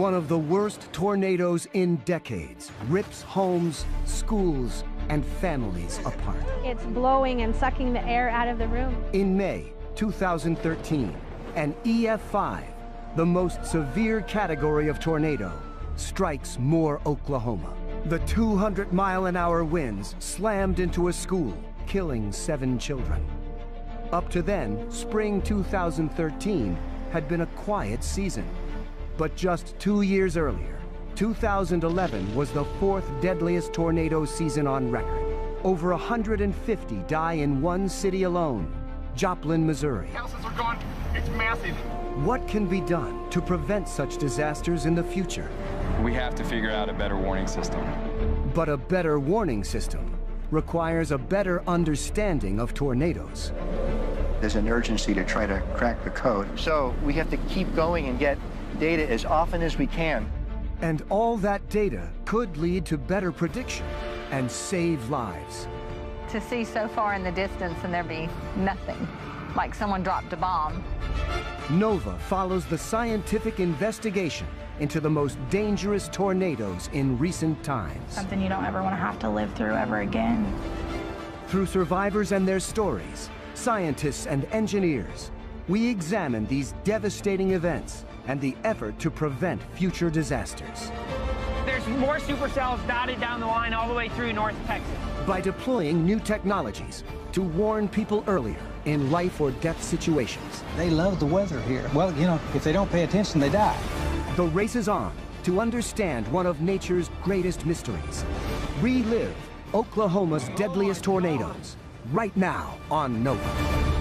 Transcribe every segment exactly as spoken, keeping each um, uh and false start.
One of the worst tornadoes in decades rips homes, schools, and families apart. It's blowing and sucking the air out of the room. In May two thousand thirteen, an E F five, the most severe category of tornado, strikes Moore, Oklahoma. The two hundred mile an hour winds slammed into a school, killing seven children. Up to then, spring two thousand thirteen had been a quiet season. But just two years earlier, two thousand eleven was the fourth deadliest tornado season on record. Over one hundred fifty die in one city alone, Joplin, Missouri. Houses are gone. It's massive. What can be done to prevent such disasters in the future? We have to figure out a better warning system. But a better warning system requires a better understanding of tornadoes. There's an urgency to try to crack the code. So we have to keep going and get data as often as we can. And all that data could lead to better prediction and save lives. To see so far in the distance and there be nothing, like someone dropped a bomb. NOVA follows the scientific investigation into the most dangerous tornadoes in recent times. Something you don't ever want to have to live through ever again. Through survivors and their stories, scientists and engineers, we examine these devastating events and the effort to prevent future disasters. There's more supercells dotted down the line all the way through North Texas. By deploying new technologies to warn people earlier in life or death situations. They love the weather here. Well, you know, if they don't pay attention, they die. The race is on to understand one of nature's greatest mysteries. Relive Oklahoma's oh, deadliest tornadoes God. Right now on NOVA.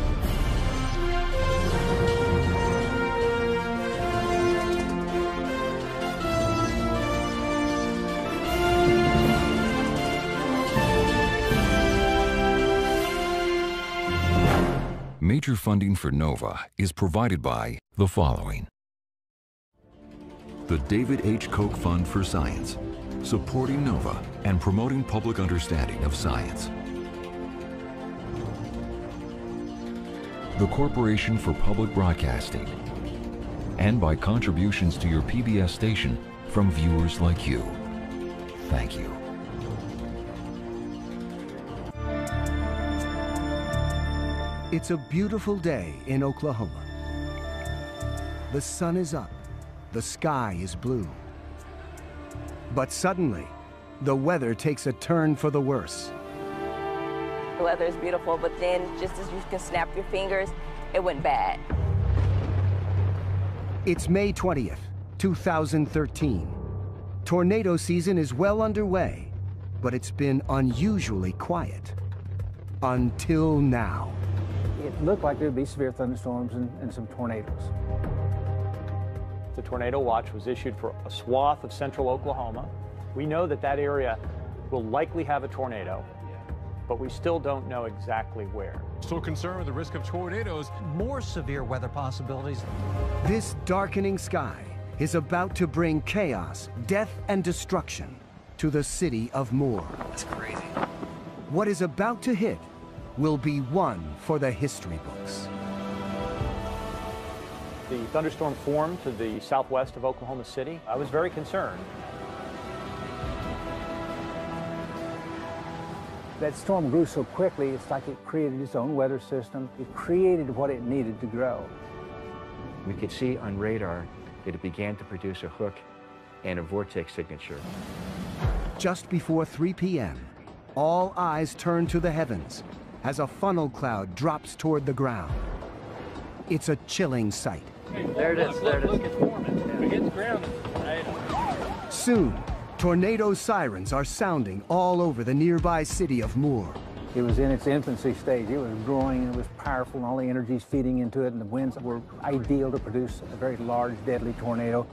Major funding for NOVA is provided by the following. The David H. Koch Fund for Science, supporting NOVA and promoting public understanding of science. The Corporation for Public Broadcasting, and by contributions to your P B S station from viewers like you. Thank you. It's a beautiful day in Oklahoma. The sun is up, the sky is blue. But suddenly, the weather takes a turn for the worse. The weather is beautiful, but then just as you can snap your fingers, it went bad. It's May twentieth, two thousand thirteen. Tornado season is well underway, but it's been unusually quiet. Until now. It looked like there would be severe thunderstorms and, and some tornadoes. The tornado watch was issued for a swath of central Oklahoma. We know that that area will likely have a tornado, but we still don't know exactly where. Still concerned with the risk of tornadoes. More severe weather possibilities. This darkening sky is about to bring chaos, death, and destruction to the city of Moore. That's crazy. What is about to hit will be one for the history books. The thunderstorm formed to the southwest of Oklahoma City. I was very concerned. That storm grew so quickly, it's like it created its own weather system. It created what it needed to grow. We could see on radar that it began to produce a hook and a vortex signature. Just before three p m, all eyes turned to the heavens as a funnel cloud drops toward the ground. It's a chilling sight. There it is, there it is. Look, it's forming. It gets grounded. Right. Soon, tornado sirens are sounding all over the nearby city of Moore. It was in its infancy stage. It was growing, and it was powerful, and all the energies feeding into it, and the winds were ideal to produce a very large, deadly tornado.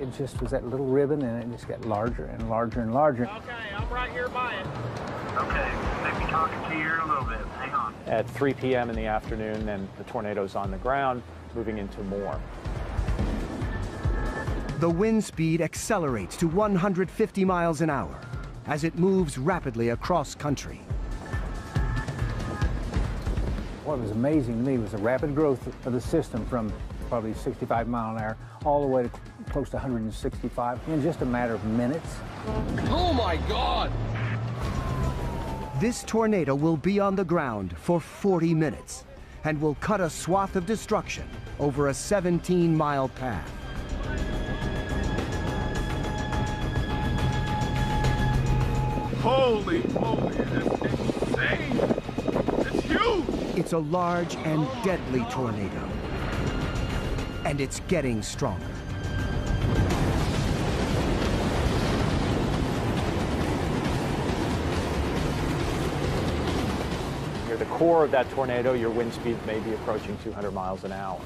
It just was that little ribbon, and it just got larger and larger and larger. Okay, I'm right here by it. Okay, maybe talking to you here a little bit. Hang on. At three p m in the afternoon, then the tornado's on the ground, moving into Moore. The wind speed accelerates to one hundred fifty miles an hour as it moves rapidly across country. What was amazing to me was the rapid growth of the system from probably sixty-five mile an hour, all the way to close to one hundred sixty-five in just a matter of minutes. Oh my God! This tornado will be on the ground for forty minutes and will cut a swath of destruction over a seventeen mile path. Holy moly, it's insane! It's huge! It's a large and deadly tornado. And it's getting stronger. Near the core of that tornado, your wind speed may be approaching two hundred miles an hour.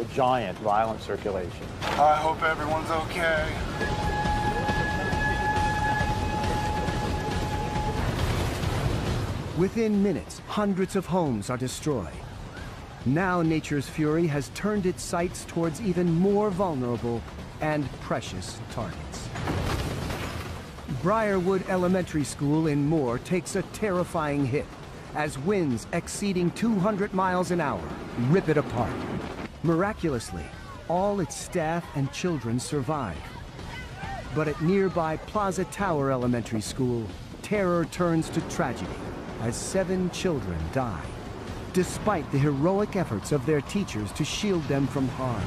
A giant, violent circulation. I hope everyone's okay. Within minutes, hundreds of homes are destroyed. Now nature's fury has turned its sights towards even more vulnerable and precious targets. Briarwood Elementary School in Moore takes a terrifying hit as winds exceeding two hundred miles an hour rip it apart. Miraculously, all its staff and children survive. But at nearby Plaza Tower Elementary School, terror turns to tragedy as seven children die, despite the heroic efforts of their teachers to shield them from harm.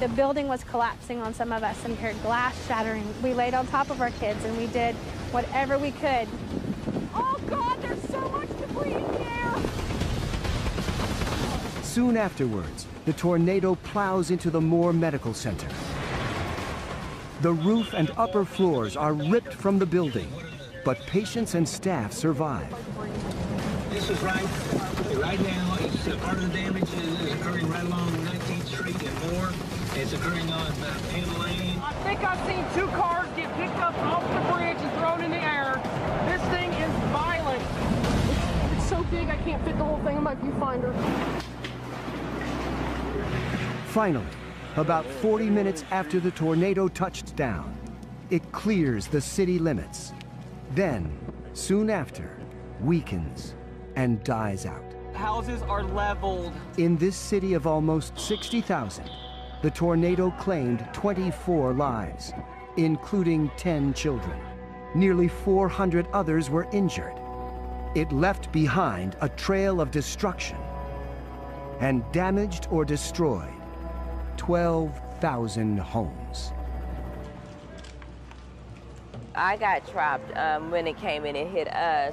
The building was collapsing on some of us and heard glass shattering. We laid on top of our kids and we did whatever we could. Oh God, there's so much debris in here! Soon afterwards, the tornado plows into the Moore Medical Center. The roof and upper floors are ripped from the building, but patients and staff survive. This is right, right now, it's uh, part of the damage is occurring right along nineteenth street and Moore. It's occurring on uh, Maylene. I think I've seen two cars get picked up off the bridge and thrown in the air. This thing is violent. It's, it's so big I can't fit the whole thing in my viewfinder. Finally, about forty minutes after the tornado touched down, it clears the city limits. Then, soon after, weakens and dies out. Houses are leveled. In this city of almost sixty thousand, the tornado claimed twenty-four lives, including ten children. Nearly four hundred others were injured. It left behind a trail of destruction and damaged or destroyed twelve thousand homes. I got trapped um, when it came in and hit us.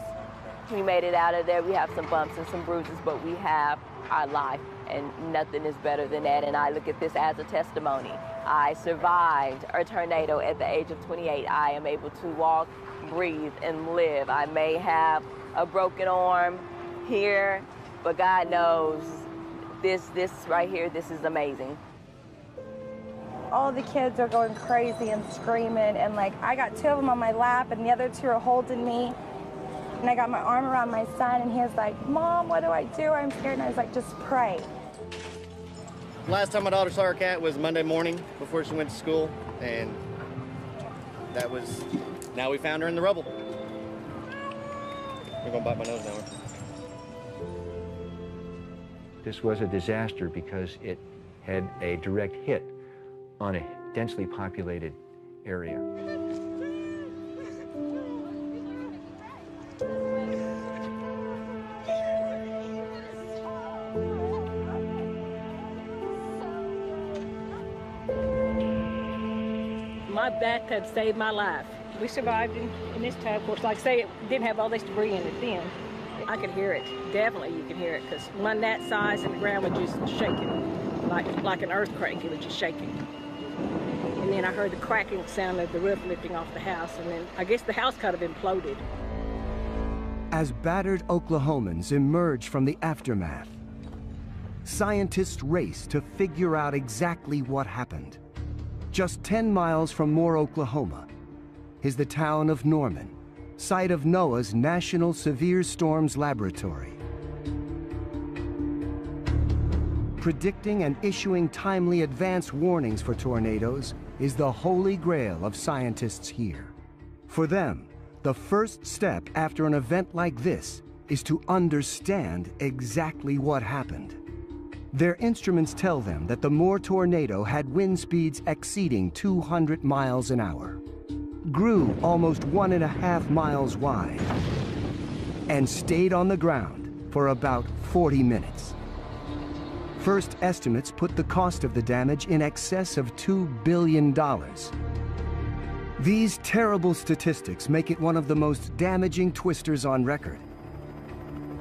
We made it out of there. We have some bumps and some bruises, but we have our life, and nothing is better than that. And I look at this as a testimony. I survived a tornado at the age of twenty-eight. I am able to walk, breathe, and live. I may have a broken arm here, but God knows this, this right here, this is amazing. All the kids are going crazy and screaming, and like I got two of them on my lap, and the other two are holding me. And I got my arm around my son, and he was like, Mom, what do I do? I'm scared. And I was like, just pray. Last time my daughter saw her cat was Monday morning before she went to school, and that was, now we found her in the rubble. You're gonna bite my nose now. This was a disaster because it had a direct hit on a densely populated area. My bathtub saved my life. We survived in, in this tub. Of course, like I say, it didn't have all this debris in it then. I could hear it. Definitely you could hear it, because one that size and the ground was just shaking, like, like an earthquake. It was just shaking. And then I heard the cracking sound of the roof lifting off the house, and then I guess the house kind of imploded. As battered Oklahomans emerge from the aftermath, scientists race to figure out exactly what happened. Just ten miles from Moore, Oklahoma, is the town of Norman, site of NOAA's National Severe Storms Laboratory. Predicting and issuing timely advance warnings for tornadoes is the holy grail of scientists here. For them, the first step after an event like this is to understand exactly what happened. Their instruments tell them that the Moore tornado had wind speeds exceeding two hundred miles an hour, grew almost one and a half miles wide, and stayed on the ground for about forty minutes. First estimates put the cost of the damage in excess of two billion dollars. These terrible statistics make it one of the most damaging twisters on record.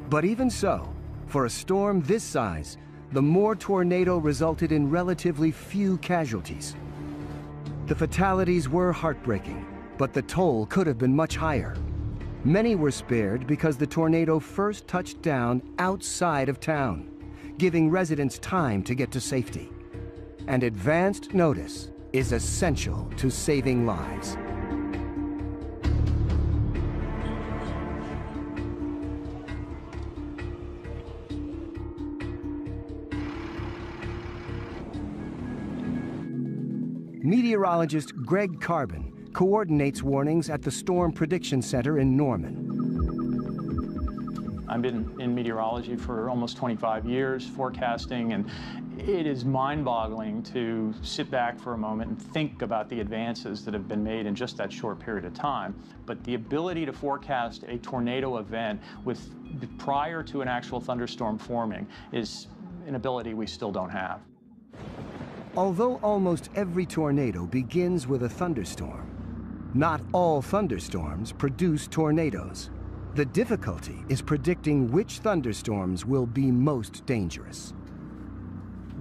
But even so, for a storm this size, the Moore tornado resulted in relatively few casualties. The fatalities were heartbreaking, but the toll could have been much higher. Many were spared because the tornado first touched down outside of town, giving residents time to get to safety. And advanced notice is essential to saving lives. Meteorologist Greg Carbon coordinates warnings at the Storm Prediction Center in Norman. I've been in meteorology for almost twenty-five years, forecasting, and it is mind-boggling to sit back for a moment and think about the advances that have been made in just that short period of time. But the ability to forecast a tornado event with prior to an actual thunderstorm forming is an ability we still don't have. Although almost every tornado begins with a thunderstorm, not all thunderstorms produce tornadoes. The difficulty is predicting which thunderstorms will be most dangerous.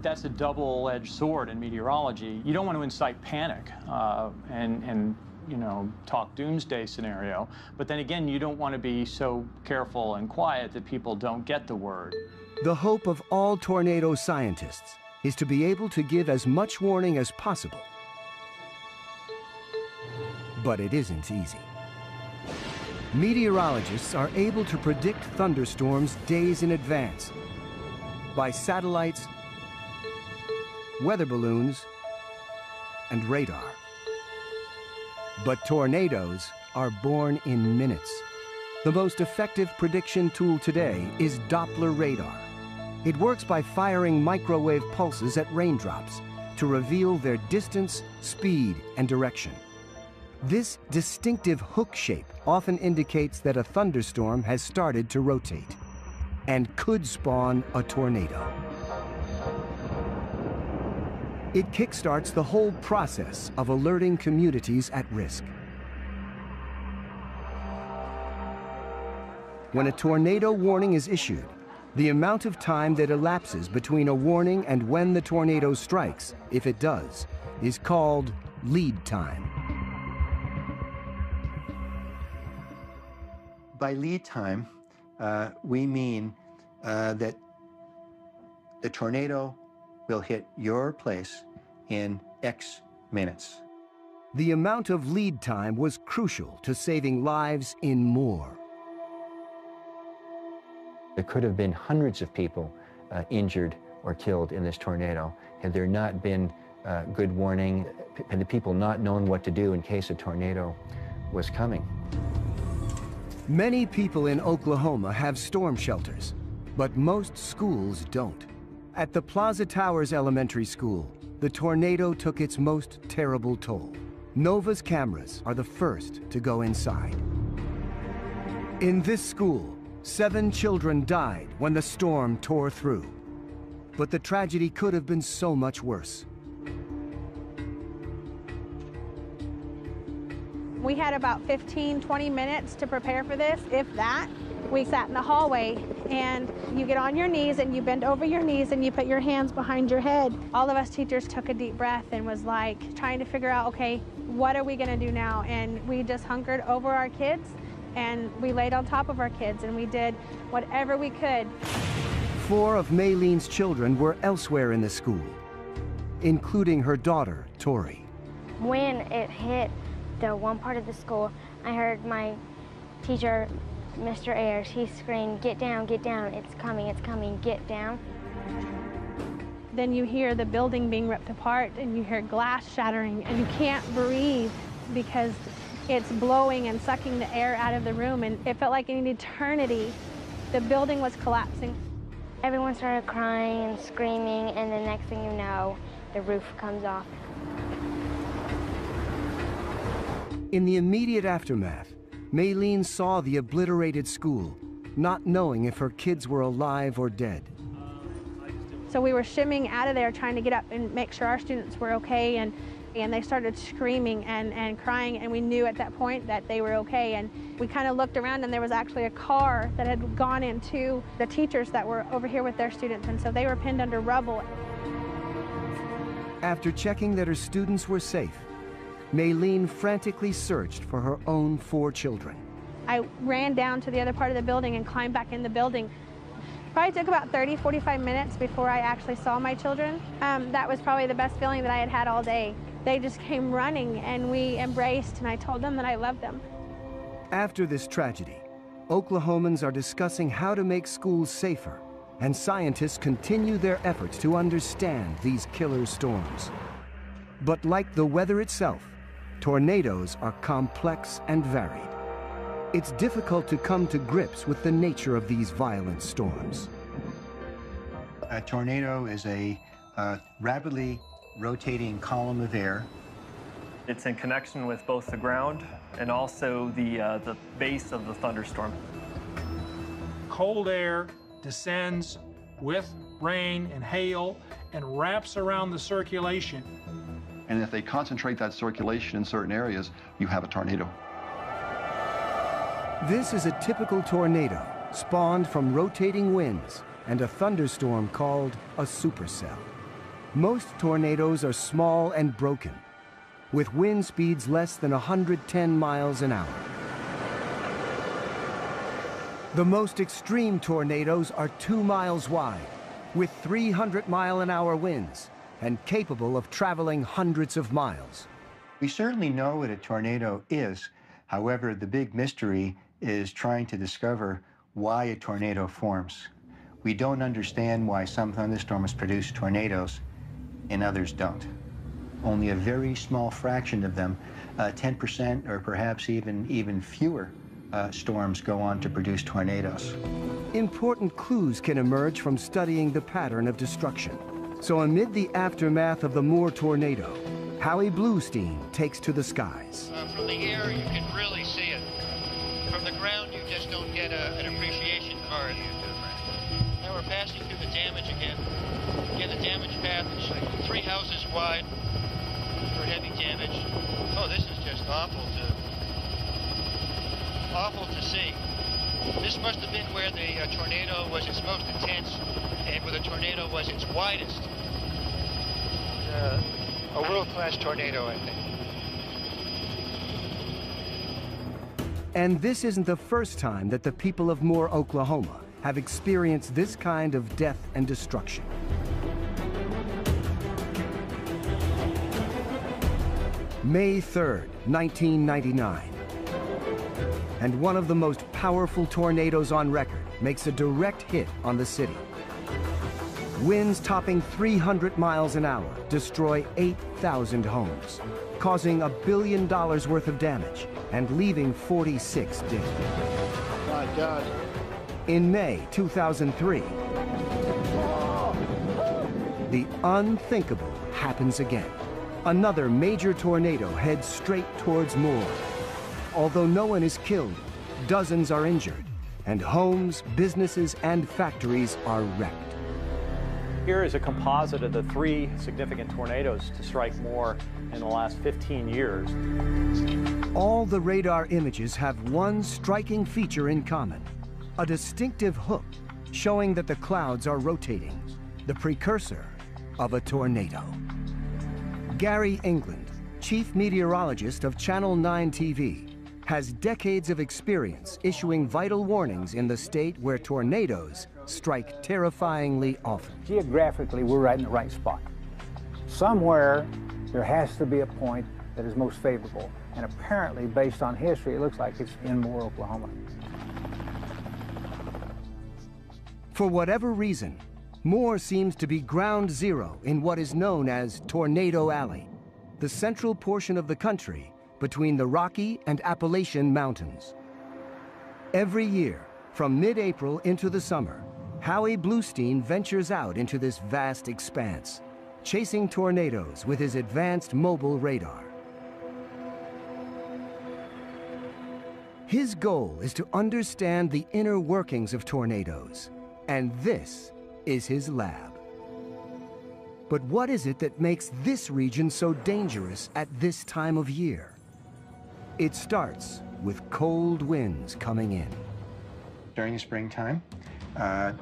That's a double-edged sword in meteorology. You don't want to incite panic uh, and, and you know, talk doomsday scenario, but then again, you don't want to be so careful and quiet that people don't get the word. The hope of all tornado scientists is to be able to give as much warning as possible. But it isn't easy. Meteorologists are able to predict thunderstorms days in advance by satellites, weather balloons, and radar. But tornadoes are born in minutes. The most effective prediction tool today is Doppler radar. It works by firing microwave pulses at raindrops to reveal their distance, speed, and direction. This distinctive hook shape often indicates that a thunderstorm has started to rotate and could spawn a tornado. It kickstarts the whole process of alerting communities at risk. When a tornado warning is issued, the amount of time that elapses between a warning and when the tornado strikes, if it does, is called lead time. By lead time, uh, we mean uh, that the tornado will hit your place in X minutes. The amount of lead time was crucial to saving lives in Moore. There could have been hundreds of people uh, injured or killed in this tornado had there not been uh, good warning, and the people not known what to do in case a tornado was coming. Many people in Oklahoma have storm shelters, but most schools don't. At the Plaza Tower Elementary School, the tornado took its most terrible toll. NOVA's cameras are the first to go inside. In this school, seven children died when the storm tore through. But the tragedy could have been so much worse. We had about fifteen, twenty minutes to prepare for this, if that. We sat in the hallway, and you get on your knees, and you bend over your knees, and you put your hands behind your head. All of us teachers took a deep breath and was like trying to figure out, okay, what are we gonna do now? And we just hunkered over our kids, and we laid on top of our kids, and we did whatever we could. Four of Maylene's children were elsewhere in the school, including her daughter, Tori. When it hit the one part of the school, I heard my teacher, Mister Ayers, he screamed, "Get down, get down, it's coming, it's coming, get down." Then you hear the building being ripped apart, and you hear glass shattering, and you can't breathe because it's blowing and sucking the air out of the room, and it felt like an eternity. The building was collapsing. Everyone started crying and screaming, and the next thing you know, the roof comes off. In the immediate aftermath, Maylene saw the obliterated school, not knowing if her kids were alive or dead. So we were shimmying out of there, trying to get up and make sure our students were okay, and, and they started screaming and, and crying, and we knew at that point that they were okay. And we kind of looked around, and there was actually a car that had gone into the teachers that were over here with their students, and so they were pinned under rubble. After checking that her students were safe, Maylene frantically searched for her own four children. I ran down to the other part of the building and climbed back in the building. Probably took about thirty, forty-five minutes before I actually saw my children. Um, that was probably the best feeling that I had had all day. They just came running and we embraced, and I told them that I loved them. After this tragedy, Oklahomans are discussing how to make schools safer, and scientists continue their efforts to understand these killer storms. But like the weather itself, tornadoes are complex and varied. It's difficult to come to grips with the nature of these violent storms. A tornado is a uh, rapidly rotating column of air. It's in connection with both the ground and also the, uh, the base of the thunderstorm. Cold air descends with rain and hail and wraps around the circulation. And if they concentrate that circulation in certain areas, you have a tornado. This is a typical tornado spawned from rotating winds and a thunderstorm called a supercell. Most tornadoes are small and broken, with wind speeds less than one hundred ten miles an hour. The most extreme tornadoes are two miles wide, with three hundred mile an hour winds, and capable of traveling hundreds of miles. We certainly know what a tornado is. However, the big mystery is trying to discover why a tornado forms. We don't understand why some thunderstorms produce tornadoes and others don't. Only a very small fraction of them, uh, ten percent or perhaps even, even fewer uh, storms go on to produce tornadoes. Important clues can emerge from studying the pattern of destruction. So amid the aftermath of the Moore tornado, Howie Bluestein takes to the skies. Uh, from the air, you can really see it. From the ground, you just don't get a, an appreciation for it. Now we're passing through the damage again. Again, the damage path is like three houses wide for heavy damage. Oh, this is just awful to, awful to see. This must have been where the uh, tornado was its most intense and where the tornado was its widest. Uh, a world-class tornado, I think. And this isn't the first time that the people of Moore, Oklahoma, have experienced this kind of death and destruction. May third, nineteen ninety-nine. And one of the most powerful tornadoes on record makes a direct hit on the city. Winds topping three hundred miles an hour destroy eight thousand homes, causing a billion dollars worth of damage and leaving forty-six dead. My God. In May two thousand three, the unthinkable happens again. Another major tornado heads straight towards Moore. Although no one is killed, dozens are injured, and homes, businesses, and factories are wrecked. Here is a composite of the three significant tornadoes to strike Moore in the last fifteen years. All the radar images have one striking feature in common, a distinctive hook showing that the clouds are rotating, the precursor of a tornado. Gary England, chief meteorologist of Channel nine T V, has decades of experience issuing vital warnings in the state where tornadoes strike terrifyingly often. Geographically, we're right in the right spot. Somewhere, there has to be a point that is most favorable. And apparently, based on history, it looks like it's in Moore, Oklahoma. For whatever reason, Moore seems to be ground zero in what is known as Tornado Alley, the central portion of the country between the Rocky and Appalachian Mountains. Every year, from mid-April into the summer, Howie Bluestein ventures out into this vast expanse, chasing tornadoes with his advanced mobile radar. His goal is to understand the inner workings of tornadoes, and this is his lab. But what is it that makes this region so dangerous at this time of year? It starts with cold winds coming in. During the springtime, uh,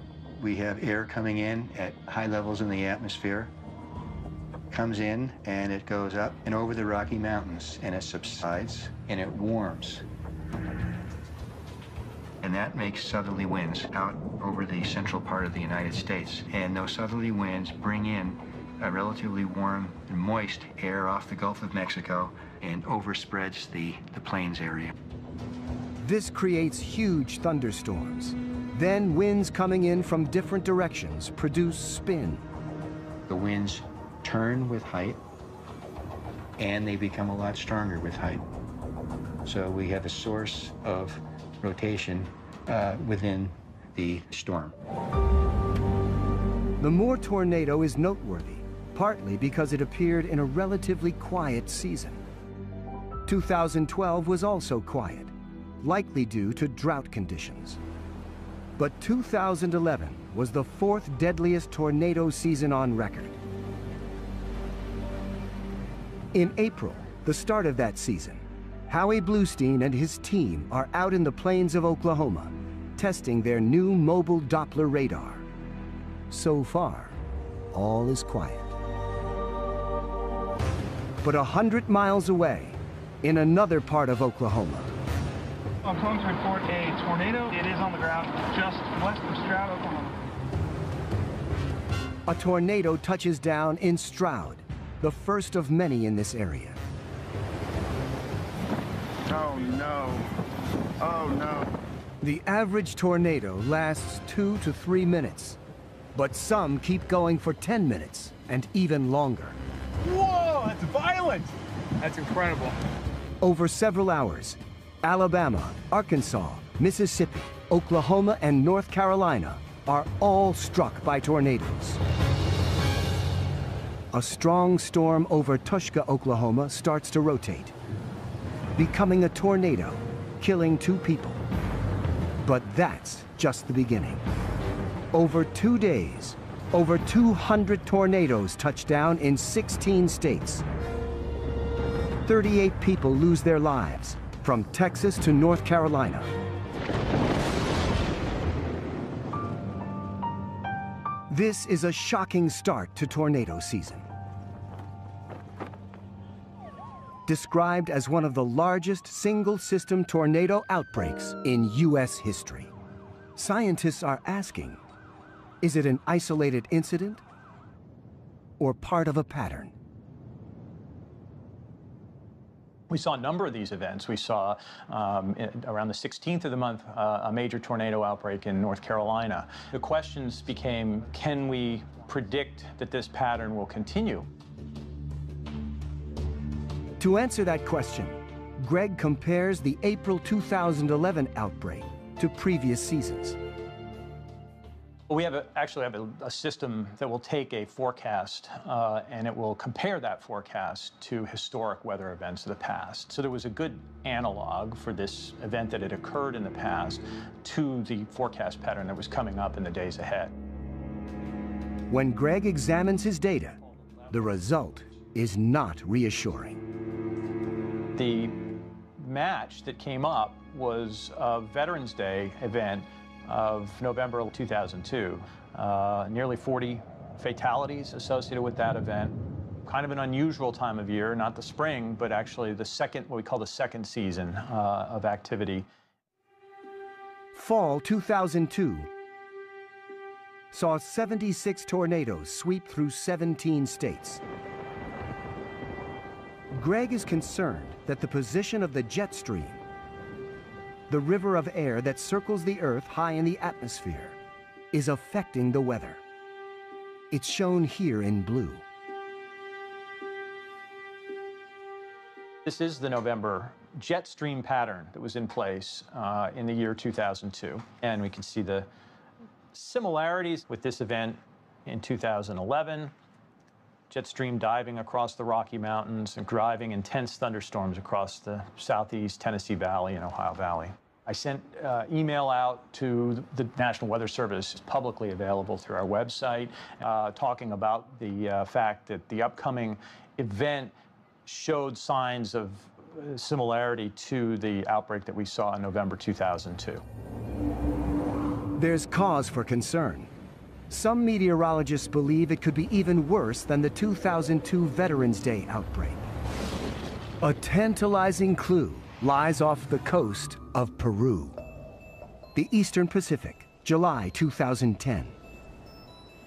we have air coming in at high levels in the atmosphere, comes in and it goes up and over the Rocky Mountains, and it subsides and it warms. And that makes southerly winds out over the central part of the United States. And those southerly winds bring in a relatively warm and moist air off the Gulf of Mexico and overspreads the, the plains area. This creates huge thunderstorms. Then winds coming in from different directions produce spin. The winds turn with height, and they become a lot stronger with height. So we have a source of rotation uh, within the storm. The Moore tornado is noteworthy, partly because it appeared in a relatively quiet season. two thousand twelve was also quiet, likely due to drought conditions. But two thousand eleven was the fourth deadliest tornado season on record. In April, the start of that season, Howie Bluestein and his team are out in the plains of Oklahoma, testing their new mobile Doppler radar. So far, all is quiet. But a hundred miles away, in another part of Oklahoma. I'm calling to report a tornado. It is on the ground just west of Stroud, Oklahoma. A tornado touches down in Stroud, the first of many in this area. Oh no, oh no. The average tornado lasts two to three minutes, but some keep going for ten minutes and even longer. Whoa, that's violent. That's incredible. Over several hours, Alabama, Arkansas, Mississippi, Oklahoma, and North Carolina are all struck by tornadoes. A strong storm over Tuscaloosa, Oklahoma starts to rotate, becoming a tornado, killing two people. But that's just the beginning. Over two days, over two hundred tornadoes touch down in sixteen states. thirty-eight people lose their lives, from Texas to North Carolina. This is a shocking start to tornado season. Described as one of the largest single-system tornado outbreaks in U S history. Scientists are asking, is it an isolated incident or part of a pattern? We saw a number of these events. We saw um, around the sixteenth of the month uh, a major tornado outbreak in North Carolina. The questions became, can we predict that this pattern will continue? To answer that question, Greg compares the April two thousand eleven outbreak to previous seasons. We have a, actually have a, a system that will take a forecast uh, and it will compare that forecast to historic weather events of the past. So there was a good analog for this event that had occurred in the past to the forecast pattern that was coming up in the days ahead. When Greg examines his data, the result is not reassuring. The match that came up was a Veterans Day event of November two thousand two. Uh, nearly forty fatalities associated with that event. Kind of an unusual time of year, not the spring, but actually the second, what we call the second season uh, of activity. Fall two thousand two saw seventy-six tornadoes sweep through seventeen states. Greg is concerned that the position of the jet stream, the river of air that circles the Earth high in the atmosphere, is affecting the weather. It's shown here in blue. This is the November jet stream pattern that was in place uh, in the year two thousand two. And we can see the similarities with this event in two thousand eleven. Jet stream diving across the Rocky Mountains and driving intense thunderstorms across the southeast Tennessee Valley and Ohio Valley. I sent uh, email out to the National Weather Service, publicly available through our website, uh, talking about the uh, fact that the upcoming event showed signs of similarity to the outbreak that we saw in November two thousand two. There's cause for concern. Some meteorologists believe it could be even worse than the two thousand two Veterans Day outbreak. A tantalizing clue lies off the coast of Peru. The Eastern Pacific, July two thousand ten.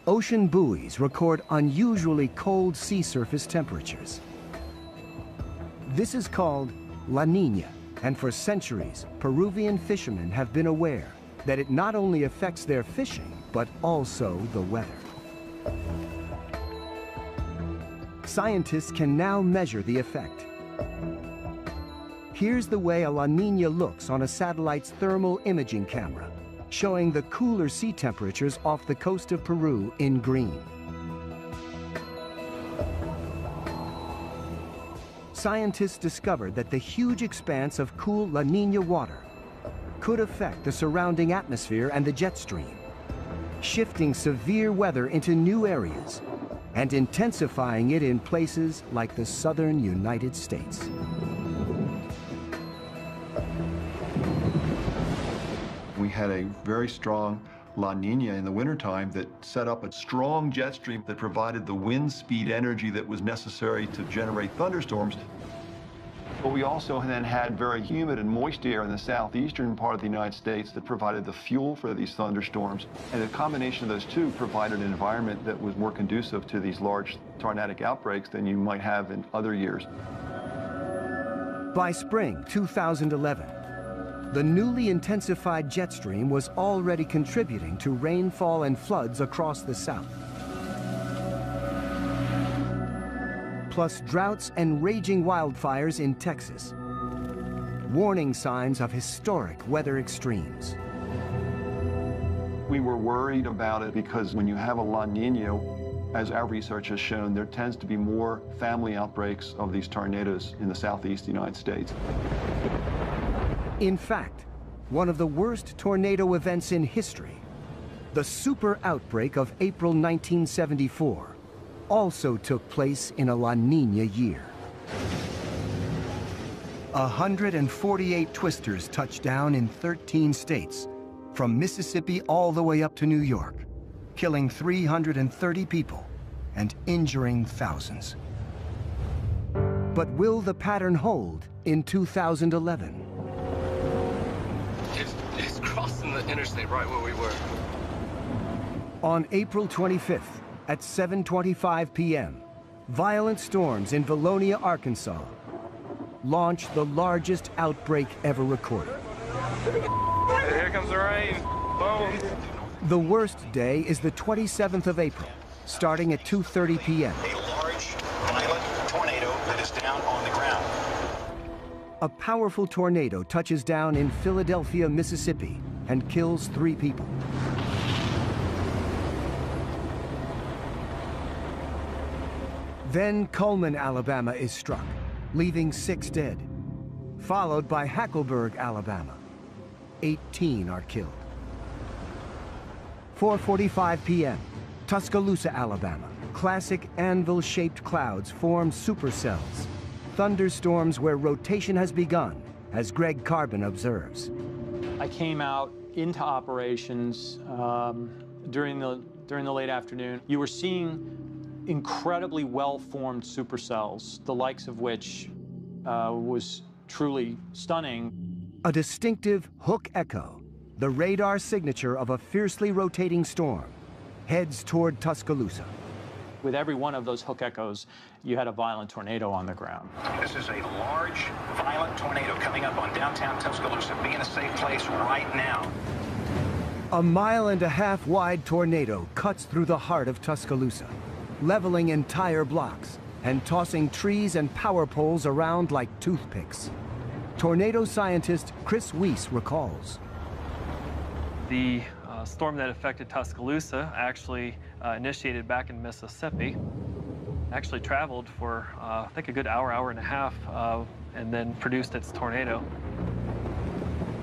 Ocean buoys record unusually cold sea surface temperatures. This is called La Niña, and for centuries, Peruvian fishermen have been aware that it not only affects their fishing, but also the weather. Scientists can now measure the effect. Here's the way a La Niña looks on a satellite's thermal imaging camera, showing the cooler sea temperatures off the coast of Peru in green. Scientists discovered that the huge expanse of cool La Niña water could affect the surrounding atmosphere and the jet stream, shifting severe weather into new areas and intensifying it in places like the southern United States. We had a very strong La Niña in the wintertime that set up a strong jet stream that provided the wind speed energy that was necessary to generate thunderstorms. But we also then had very humid and moist air in the southeastern part of the United States that provided the fuel for these thunderstorms. And the combination of those two provided an environment that was more conducive to these large tornadic outbreaks than you might have in other years. By spring two thousand eleven, the newly intensified jet stream was already contributing to rainfall and floods across the South. Plus droughts and raging wildfires in Texas. Warning signs of historic weather extremes. We were worried about it because when you have a La Niña, as our research has shown, there tends to be more family outbreaks of these tornadoes in the southeast United States. In fact, one of the worst tornado events in history, the super outbreak of April nineteen seventy-four, also took place in a La Niña year. one hundred forty-eight twisters touched down in thirteen states, from Mississippi all the way up to New York, killing three hundred thirty people and injuring thousands. But will the pattern hold in two thousand eleven? It's, it's crossing the interstate right where we were. On April twenty-fifth, at seven twenty-five p m, violent storms in Valonia, Arkansas, launched the largest outbreak ever recorded. Here comes the rain. Boom. The worst day is the twenty-seventh of April, starting at two thirty p m A large, violent tornado that is down on the ground. A powerful tornado touches down in Philadelphia, Mississippi, and kills three people. Then Cullman, Alabama is struck, leaving six dead, followed by Hackleburg, Alabama. eighteen are killed. four forty-five p m, Tuscaloosa, Alabama. Classic anvil-shaped clouds form supercells, thunderstorms where rotation has begun, as Greg Carbon observes. I came out into operations um, during the, during the late afternoon. You were seeing incredibly well-formed supercells, the likes of which uh, was truly stunning. A distinctive hook echo, the radar signature of a fiercely rotating storm, heads toward Tuscaloosa. With every one of those hook echoes, you had a violent tornado on the ground. This is a large, violent tornado coming up on downtown Tuscaloosa. Be in a safe place right now. A mile and a half wide tornado cuts through the heart of Tuscaloosa, leveling entire blocks and tossing trees and power poles around like toothpicks. Tornado scientist Chris Weiss recalls. The uh, uh, storm that affected Tuscaloosa actually uh, initiated back in Mississippi. Actually traveled for, uh, I think, a good hour, hour and a half, uh, and then produced its tornado.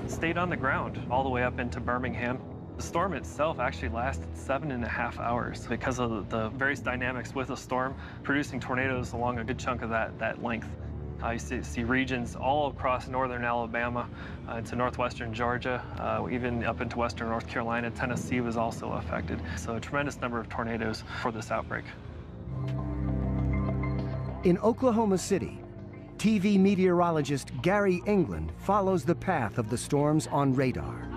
Stayed on the ground all the way up into Birmingham. The storm itself actually lasted seven and a half hours because of the various dynamics with a storm, producing tornadoes along a good chunk of that, that length. Uh, you see, see regions all across northern Alabama uh, to northwestern Georgia, uh, even up into western North Carolina. Tennessee was also affected. So a tremendous number of tornadoes for this outbreak. In Oklahoma City, T V meteorologist Gary England follows the path of the storms on radar.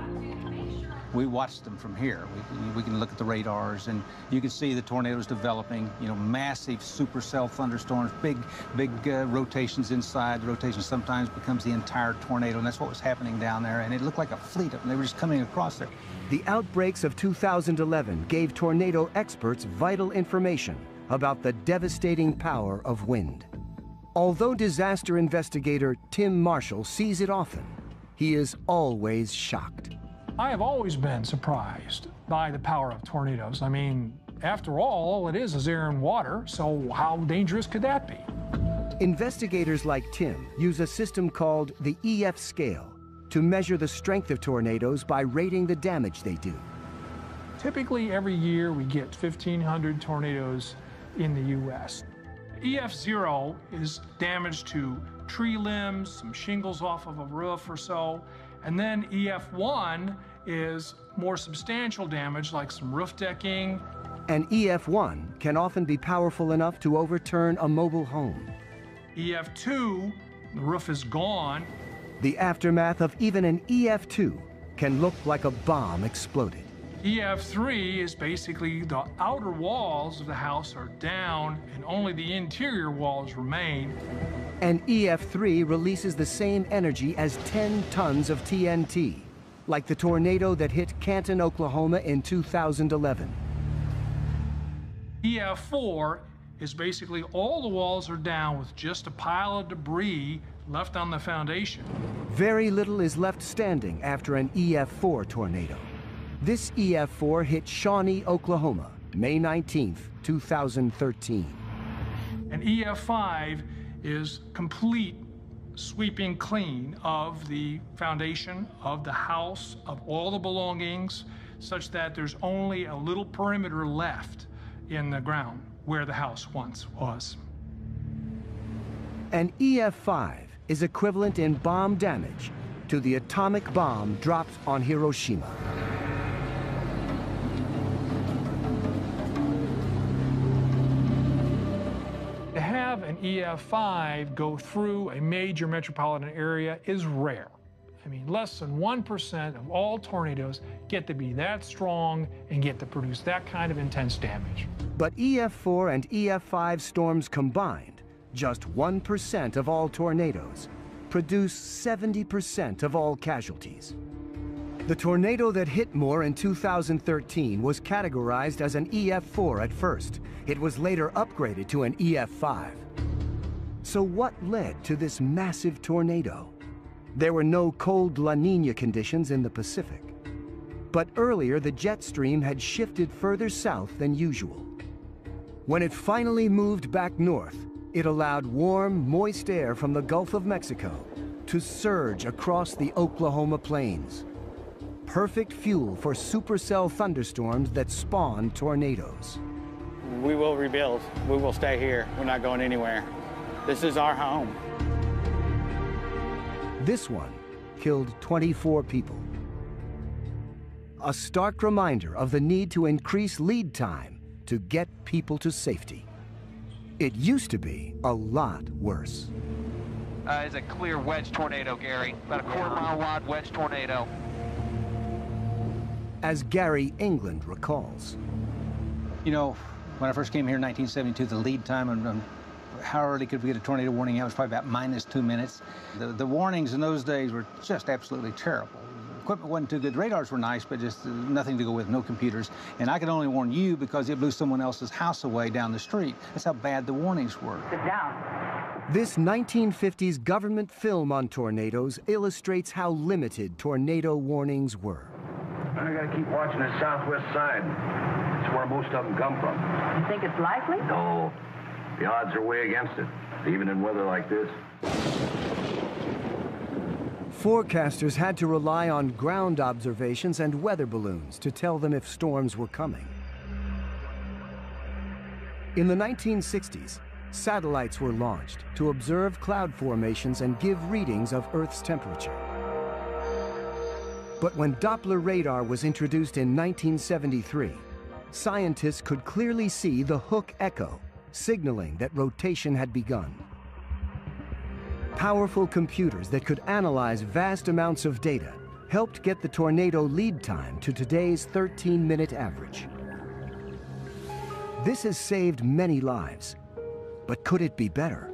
We watched them from here. We, we can look at the radars, and you can see the tornadoes developing, you know, massive supercell thunderstorms, big, big uh, rotations inside. The rotation sometimes becomes the entire tornado, and that's what was happening down there, and it looked like a fleet of them. They were just coming across there. The outbreaks of two thousand eleven gave tornado experts vital information about the devastating power of wind. Although disaster investigator Tim Marshall sees it often, he is always shocked. I have always been surprised by the power of tornadoes. I mean, after all, all it is is air and water, so how dangerous could that be? Investigators like Tim use a system called the E F scale to measure the strength of tornadoes by rating the damage they do. Typically, every year we get fifteen hundred tornadoes in the U S E F zero is damage to tree limbs, some shingles off of a roof or so, and then E F one is more substantial damage, like some roof decking. And E F one can often be powerful enough to overturn a mobile home. E F two, the roof is gone. The aftermath of even an E F two can look like a bomb exploded. E F three is basically the outer walls of the house are down and only the interior walls remain. And E F three releases the same energy as ten tons of T N T, like the tornado that hit Canton, Oklahoma in two thousand eleven. E F four is basically all the walls are down with just a pile of debris left on the foundation. Very little is left standing after an E F four tornado. This E F four hit Shawnee, Oklahoma, May nineteenth, two thousand thirteen. And E F five is complete sweeping clean of the foundation, of the house, of all the belongings, such that there's only a little perimeter left in the ground where the house once was. And E F five is equivalent in bomb damage to the atomic bomb dropped on Hiroshima. An E F five go through a major metropolitan area is rare. I mean, less than one percent of all tornadoes get to be that strong and get to produce that kind of intense damage. But E F four and E F five storms combined, just one percent of all tornadoes, produce seventy percent of all casualties. The tornado that hit Moore in two thousand thirteen was categorized as an E F four at first. It was later upgraded to an E F five. So what led to this massive tornado? There were no cold La Niña conditions in the Pacific. But earlier, the jet stream had shifted further south than usual. When it finally moved back north, it allowed warm, moist air from the Gulf of Mexico to surge across the Oklahoma plains. Perfect fuel for supercell thunderstorms that spawn tornadoes. We will rebuild. We will stay here. We're not going anywhere. This is our home. This one killed twenty-four people. A stark reminder of the need to increase lead time to get people to safety. It used to be a lot worse. Uh, it's a clear wedge tornado, Gary. About a quarter mile wide wedge tornado. As Gary England recalls. You know, when I first came here in nineteen seventy-two, the lead time and um, how early could we get a tornado warning? It was probably about minus two minutes. The, the warnings in those days were just absolutely terrible. Equipment wasn't too good. Radars were nice, but just nothing to go with, no computers. And I could only warn you because it blew someone else's house away down the street. That's how bad the warnings were. Sit down. This nineteen fifties government film on tornadoes illustrates how limited tornado warnings were. I gotta keep watching the southwest side. It's where most of them come from. You think it's likely? No. The odds are way against it, even in weather like this. Forecasters had to rely on ground observations and weather balloons to tell them if storms were coming. In the nineteen sixties, satellites were launched to observe cloud formations and give readings of Earth's temperature. But when Doppler radar was introduced in nineteen seventy-three, scientists could clearly see the hook echo, signaling that rotation had begun. Powerful computers that could analyze vast amounts of data helped get the tornado lead time to today's thirteen minute average. This has saved many lives, but could it be better?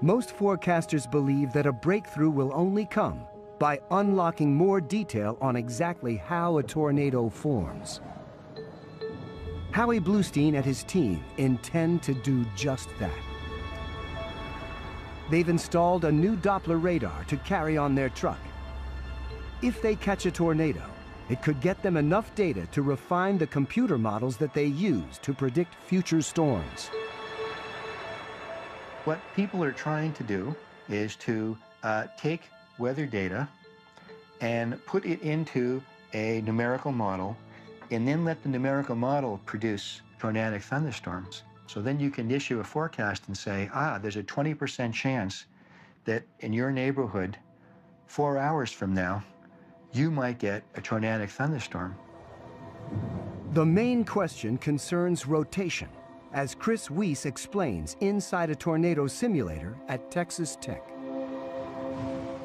Most forecasters believe that a breakthrough will only come by unlocking more detail on exactly how a tornado forms. Howie Bluestein and his team intend to do just that. They've installed a new Doppler radar to carry on their truck. If they catch a tornado, it could get them enough data to refine the computer models that they use to predict future storms. What people are trying to do is to uh, take weather data and put it into a numerical model, and then let the numerical model produce tornadic thunderstorms. So then you can issue a forecast and say, ah, there's a twenty percent chance that in your neighborhood, four hours from now, you might get a tornadic thunderstorm. The main question concerns rotation, as Chris Weiss explains inside a tornado simulator at Texas Tech.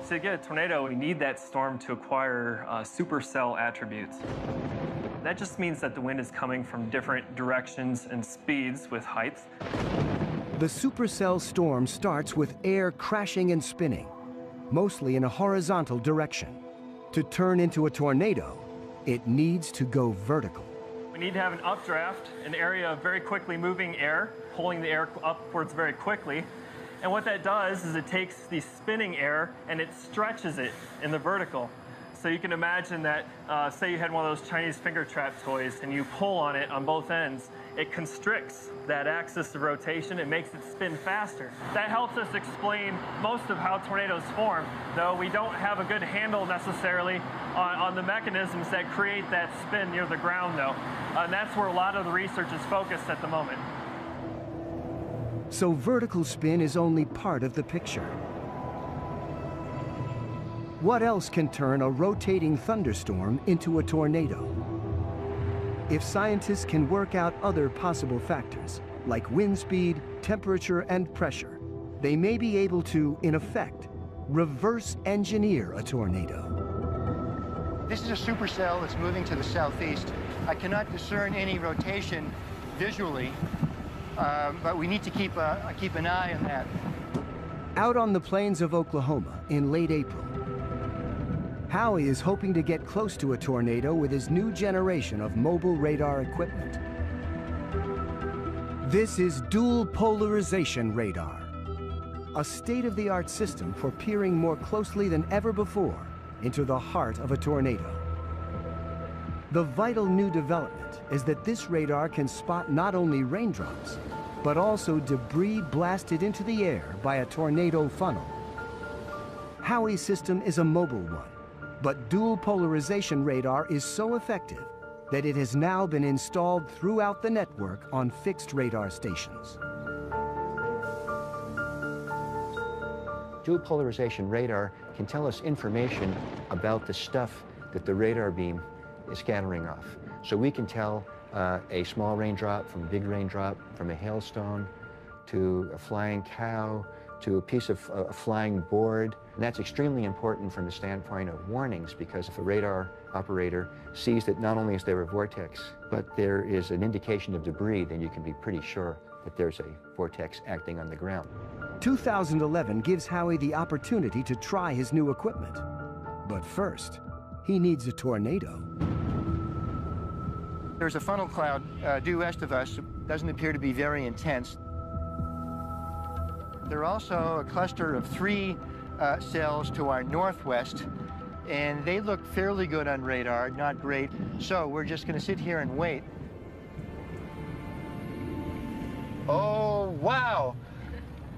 So to get a tornado, we need that storm to acquire uh, supercell attributes. That just means that the wind is coming from different directions and speeds with heights. The supercell storm starts with air crashing and spinning, mostly in a horizontal direction. To turn into a tornado, it needs to go vertical. We need to have an updraft, an area of very quickly moving air, pulling the air upwards very quickly. And what that does is it takes the spinning air and it stretches it in the vertical. So you can imagine that, uh, say you had one of those Chinese finger trap toys and you pull on it on both ends, it constricts that axis of rotation and makes it spin faster. That helps us explain most of how tornadoes form, though we don't have a good handle necessarily on, on the mechanisms that create that spin near the ground, though. Uh, and that's where a lot of the research is focused at the moment. So vertical spin is only part of the picture. What else can turn a rotating thunderstorm into a tornado? If scientists can work out other possible factors, like wind speed, temperature, and pressure, they may be able to, in effect, reverse engineer a tornado. This is a supercell that's moving to the southeast. I cannot discern any rotation visually, uh, but we need to keep, uh, keep an eye on that. Out on the plains of Oklahoma in late April, Howie is hoping to get close to a tornado with his new generation of mobile radar equipment. This is dual polarization radar, a state-of-the-art system for peering more closely than ever before into the heart of a tornado. The vital new development is that this radar can spot not only raindrops, but also debris blasted into the air by a tornado funnel. Howie's system is a mobile one, but dual polarization radar is so effective that it has now been installed throughout the network on fixed radar stations. Dual polarization radar can tell us information about the stuff that the radar beam is scattering off. So we can tell uh, a small raindrop from a big raindrop, from a hailstone to a flying cow, to a piece of uh, a flying board. And that's extremely important from the standpoint of warnings, because if a radar operator sees that not only is there a vortex, but there is an indication of debris, then you can be pretty sure that there's a vortex acting on the ground. two thousand eleven gives Howie the opportunity to try his new equipment. But first, he needs a tornado. There's a funnel cloud uh, due west of us. It doesn't appear to be very intense. There are also a cluster of three uh, cells to our northwest and they look fairly good on radar, not great. So we're just going to sit here and wait. Oh, wow.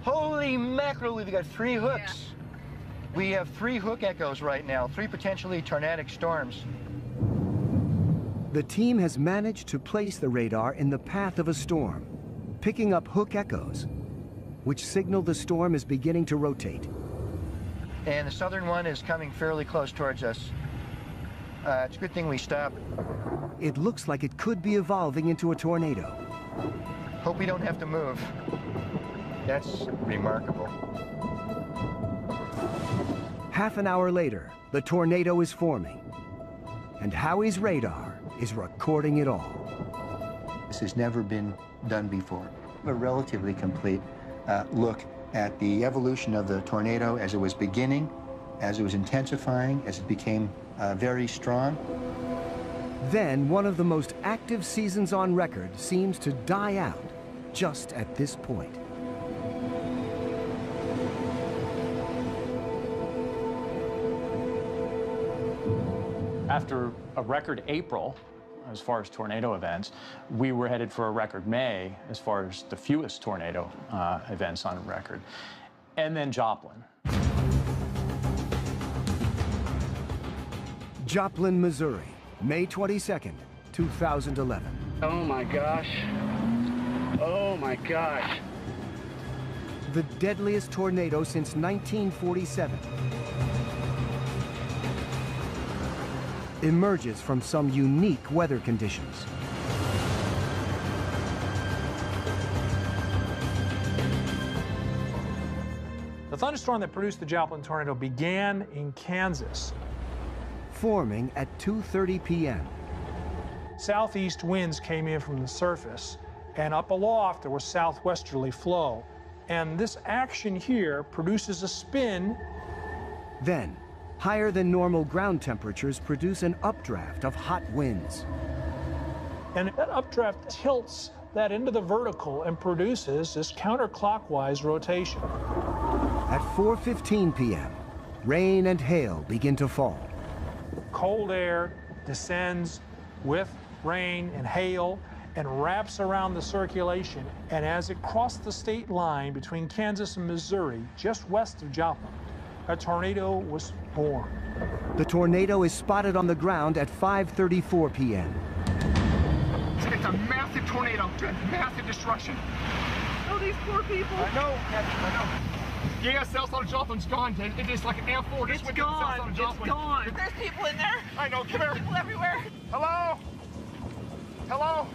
Holy mackerel, we've got three hooks. Yeah. We have three hook echoes right now, three potentially tornadic storms. The team has managed to place the radar in the path of a storm, picking up hook echoes, which signal the storm is beginning to rotate. And the southern one is coming fairly close towards us. Uh, it's a good thing we stopped. It looks like it could be evolving into a tornado. Hope we don't have to move. That's remarkable. Half an hour later, the tornado is forming, and Howie's radar is recording it all. This has never been done before. A relatively complete uh, look at the evolution of the tornado as it was beginning, as it was intensifying, as it became uh, very strong. Then one of the most active seasons on record seems to die out just at this point. After a record April, as far as tornado events, we were headed for a record May as far as the fewest tornado uh, events on record. And then Joplin. Joplin, Missouri, May twenty-second, two thousand eleven. Oh my gosh. Oh my gosh. The deadliest tornado since nineteen forty-seven. Emerges from some unique weather conditions. The thunderstorm that produced the Joplin tornado began in Kansas. Forming at two thirty p m Southeast winds came in from the surface, and up aloft there was southwesterly flow. And this action here produces a spin. Then, higher than normal ground temperatures produce an updraft of hot winds. And that updraft tilts that into the vertical and produces this counterclockwise rotation. At four fifteen p m, rain and hail begin to fall. Cold air descends with rain and hail and wraps around the circulation. And as it crossed the state line between Kansas and Missouri, just west of Joplin, a tornado was born. The tornado is spotted on the ground at five thirty-four p m It's a massive tornado, massive destruction. Oh, these poor people. I know, I know. Yeah, south side of Joplin's gone. It is like an airport. It's just gone. South side of Joplin. It's gone. There's people in there. I know. Come There's here. People everywhere. Hello? Hello?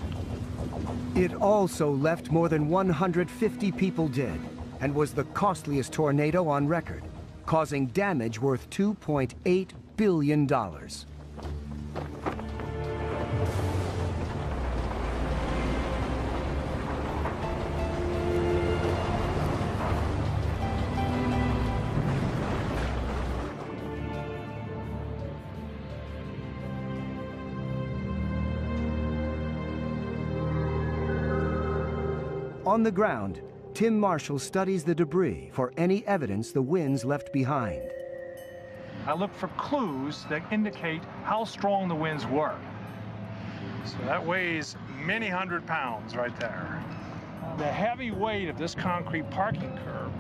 It also left more than one hundred fifty people dead and was the costliest tornado on record, causing damage worth two point eight billion dollars. On the ground, Tim Marshall studies the debris for any evidence the winds left behind. I look for clues that indicate how strong the winds were. So that weighs many hundred pounds right there. The heavy weight of this concrete parking curb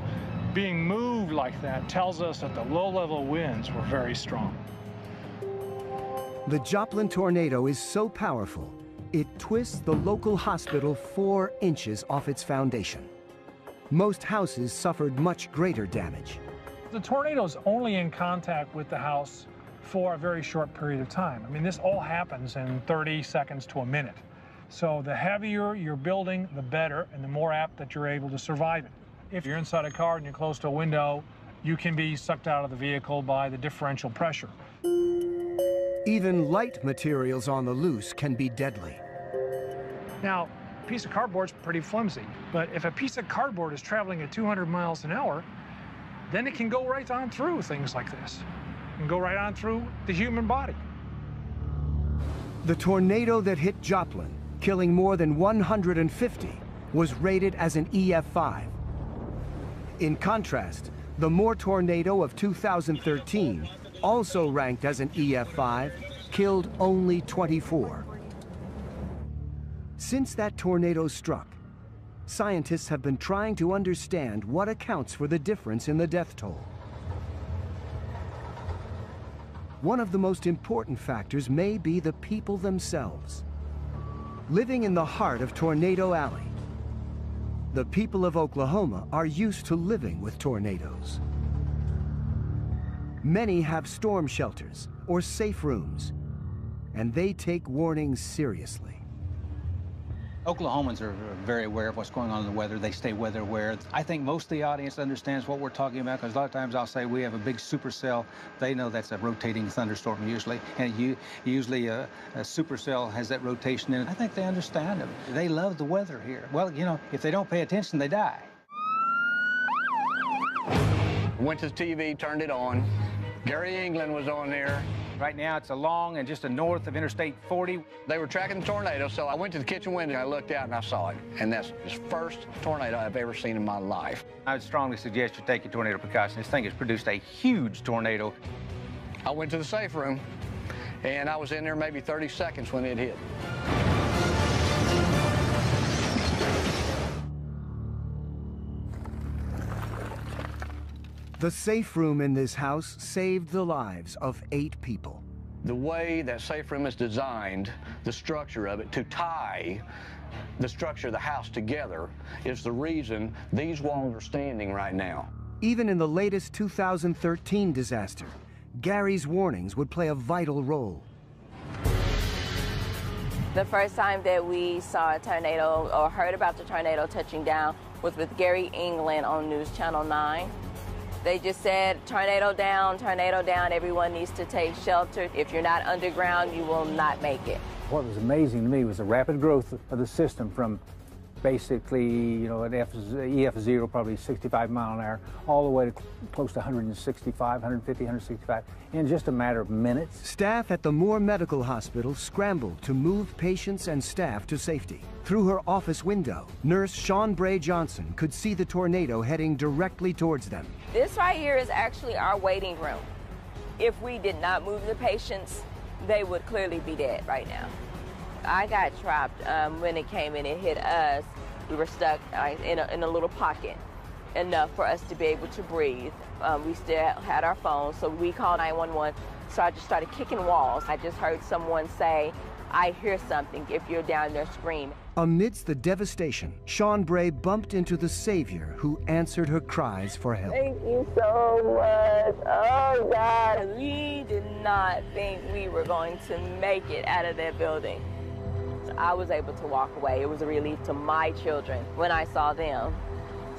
being moved like that tells us that the low-level winds were very strong. The Joplin tornado is so powerful, it twists the local hospital four inches off its foundation. Most houses suffered much greater damage. The tornado's only in contact with the house for a very short period of time. I mean, this all happens in thirty seconds to a minute. So the heavier your building, the better, and the more apt that you're able to survive it. If you're inside a car and you're close to a window, you can be sucked out of the vehicle by the differential pressure. Even light materials on the loose can be deadly. Now, a piece of cardboard's pretty flimsy, but if a piece of cardboard is traveling at two hundred miles an hour, then it can go right on through things like this. It can go right on through the human body. The tornado that hit Joplin, killing more than one hundred fifty, was rated as an E F five. In contrast, the Moore tornado of two thousand thirteen also ranked as an E F five, killed only twenty-four. Since that tornado struck, scientists have been trying to understand what accounts for the difference in the death toll. One of the most important factors may be the people themselves. Living in the heart of Tornado Alley, the people of Oklahoma are used to living with tornadoes. Many have storm shelters or safe rooms, and they take warnings seriously. Oklahomans are very aware of what's going on in the weather. They stay weather aware. I think most of the audience understands what we're talking about, because a lot of times I'll say we have a big supercell. They know that's a rotating thunderstorm usually, and you, usually a, a supercell has that rotation in it. I think they understand them. They love the weather here. Well, you know, if they don't pay attention, they die. Went to the T V, turned it on. Gary England was on there. Right now, it's along and just north of Interstate forty. They were tracking the tornado, so I went to the kitchen window, and I looked out, and I saw it. And that's the first tornado I've ever seen in my life. I would strongly suggest you take your tornado precautions. This thing has produced a huge tornado. I went to the safe room, and I was in there maybe thirty seconds when it hit. The safe room in this house saved the lives of eight people. The way that safe room is designed, the structure of it, to tie the structure of the house together is the reason these walls are standing right now. Even in the latest two thousand thirteen disaster, Gary's warnings would play a vital role. The first time that we saw a tornado or heard about the tornado touching down was with Gary England on News Channel nine. They just said, tornado down, tornado down, everyone needs to take shelter. If you're not underground, you will not make it. What was amazing to me was the rapid growth of the system from basically, you know, an E F zero, probably sixty-five mile an hour, all the way to close to one sixty-five, one fifty, one sixty-five, in just a matter of minutes. Staff at the Moore Medical Hospital scrambled to move patients and staff to safety. Through her office window, nurse Shawn Bray Johnson could see the tornado heading directly towards them. This right here is actually our waiting room. If we did not move the patients, they would clearly be dead right now. I got trapped um, when it came in. It hit us. We were stuck uh, in, a, in a little pocket, enough for us to be able to breathe. Um, we still had our phones, so we called nine one one. So I just started kicking walls. I just heard someone say, I hear something. If you're down there, scream. Amidst the devastation, Shawn Bray bumped into the savior who answered her cries for help. Thank you so much. Oh, God. We did not think we were going to make it out of that building. I was able to walk away. It was a relief to my children when I saw them.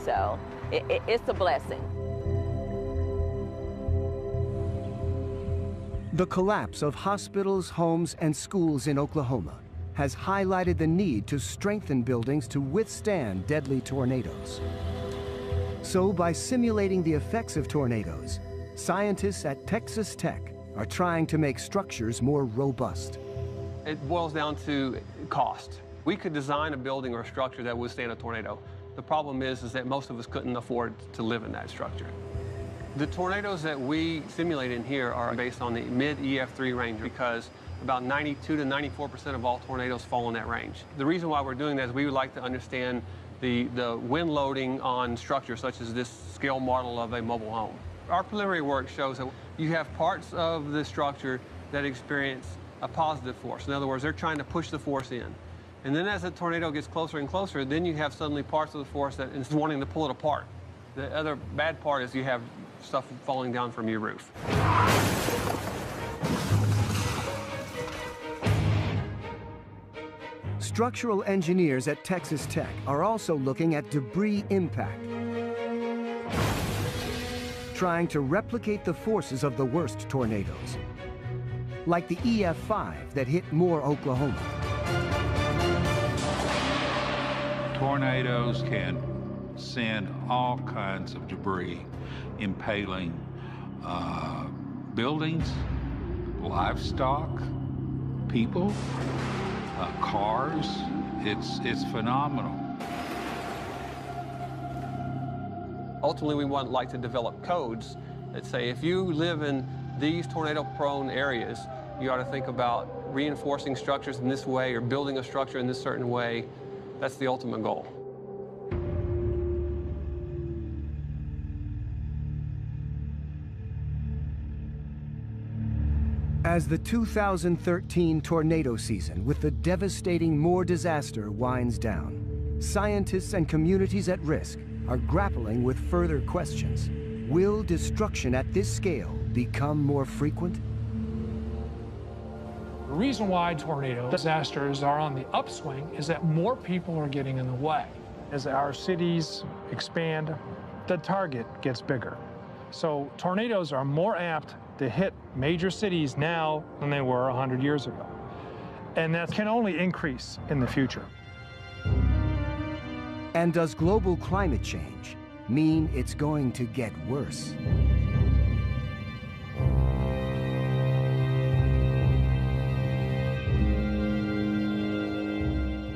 So it, it, it's a blessing. The collapse of hospitals, homes, and schools in Oklahoma has highlighted the need to strengthen buildings to withstand deadly tornadoes. So by simulating the effects of tornadoes, scientists at Texas Tech are trying to make structures more robust. It boils down to cost. We could design a building or a structure that would withstand a tornado. The problem is, is that most of us couldn't afford to live in that structure. The tornadoes that we simulate in here are based on the mid E F three range, because about ninety-two to ninety-four percent of all tornadoes fall in that range. The reason why we're doing that is we would like to understand the, the wind loading on structures such as this scale model of a mobile home. Our preliminary work shows that you have parts of the structure that experience a positive force. In other words, they're trying to push the force in. And then as the tornado gets closer and closer, then you have suddenly parts of the force that is wanting to pull it apart. The other bad part is you have stuff falling down from your roof. Structural engineers at Texas Tech are also looking at debris impact, trying to replicate the forces of the worst tornadoes, like the E F five that hit Moore, Oklahoma. Tornadoes can send all kinds of debris, impaling uh, buildings, livestock, people. Uh, cars, it's, it's phenomenal. Ultimately, we want like to develop codes that say if you live in these tornado-prone areas, you ought to think about reinforcing structures in this way or building a structure in this certain way. That's the ultimate goal. As the two thousand thirteen tornado season with the devastating Moore disaster winds down, scientists and communities at risk are grappling with further questions. Will destruction at this scale become more frequent? The reason why tornado disasters are on the upswing is that more people are getting in the way. As our cities expand, the target gets bigger. So tornadoes are more apt to hit major cities now than they were one hundred years ago. And that can only increase in the future. And does global climate change mean it's going to get worse?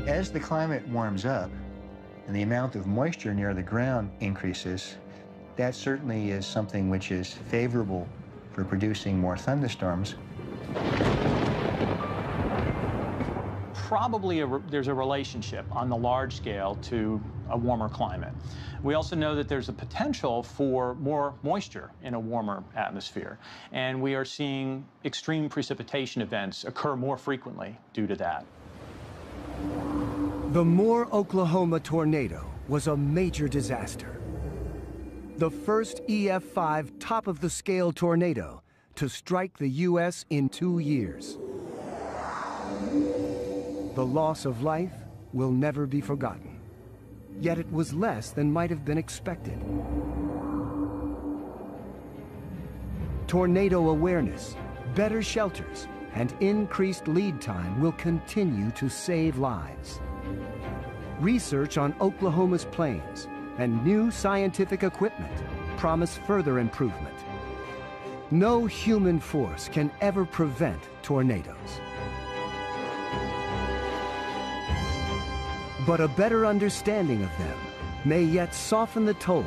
As the climate warms up and the amount of moisture near the ground increases, that certainly is something which is favorable for producing more thunderstorms. Probably a, there's a relationship on the large scale to a warmer climate. We also know that there's a potential for more moisture in a warmer atmosphere, and we are seeing extreme precipitation events occur more frequently due to that. The Moore, Oklahoma tornado was a major disaster. The first E F five top-of-the-scale tornado to strike the U S in two years. The loss of life will never be forgotten. Yet it was less than might have been expected. Tornado awareness, better shelters, and increased lead time will continue to save lives. Research on Oklahoma's plains and new scientific equipment promise further improvement. No human force can ever prevent tornadoes. But a better understanding of them may yet soften the toll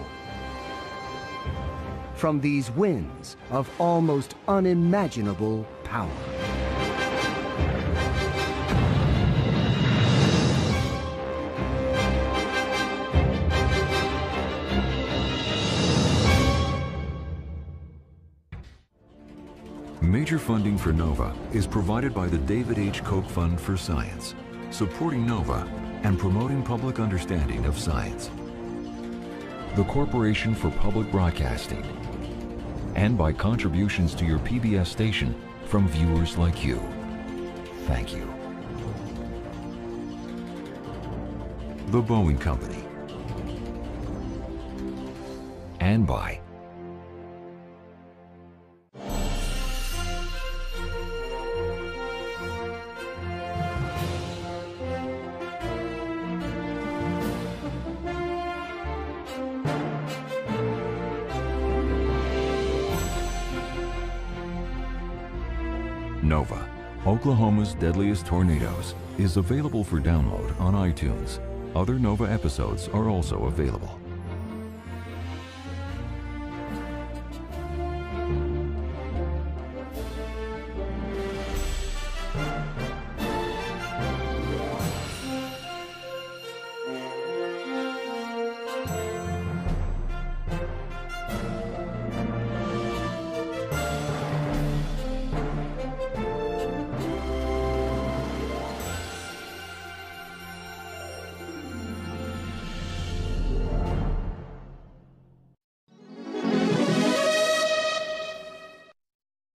from these winds of almost unimaginable power. Major funding for NOVA is provided by the David H. Koch Fund for Science, supporting NOVA and promoting public understanding of science, the Corporation for Public Broadcasting, and by contributions to your P B S station from viewers like you. Thank you. The Boeing Company, and by NOVA, Oklahoma's Deadliest Tornadoes, is available for download on iTunes. Other NOVA episodes are also available.